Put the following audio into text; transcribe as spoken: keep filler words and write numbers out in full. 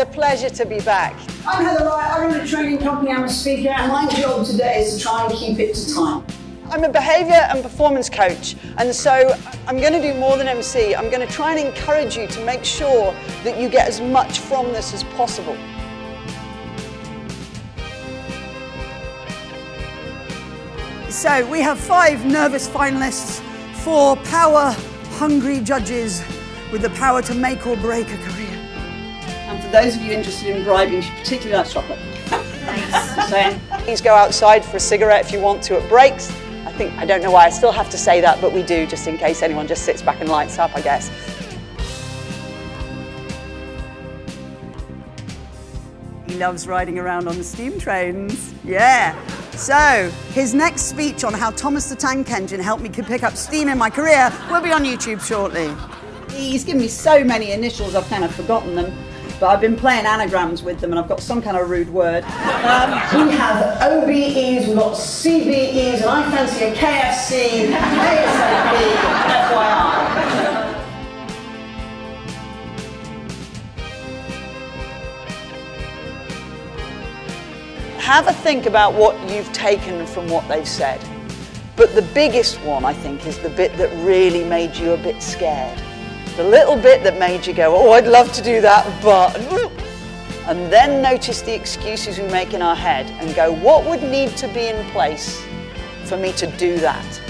It's a pleasure to be back. I'm Heather Wright. I run a training company. I'm a speaker, and my job today is to try and keep it to time. I'm a behaviour and performance coach, and so I'm going to do more than M C. I'm going to try and encourage you to make sure that you get as much from this as possible. So we have five nervous finalists, four power-hungry judges with the power to make or break a career. And for those of you interested in bribing, particularly likes chocolate. Thanks. Please go outside for a cigarette if you want to at breaks. I think, I don't know why I still have to say that, but we do, just in case anyone just sits back and lights up, I guess. He loves riding around on the steam trains. Yeah. So, his next speech on how Thomas the Tank Engine helped me pick up steam in my career will be on YouTube shortly. He's given me so many initials I've kind of forgotten them, but I've been playing anagrams with them and I've got some kind of rude word. Um, we have O B Es, we've got C B Es, and I fancy a K F C, K S A P, F Y I. Have a think about what you've taken from what they've said. But the biggest one, I think, is the bit that really made you a bit scared. The little bit that made you go, oh, I'd love to do that, but... And then notice the excuses we make in our head and go, what would need to be in place for me to do that?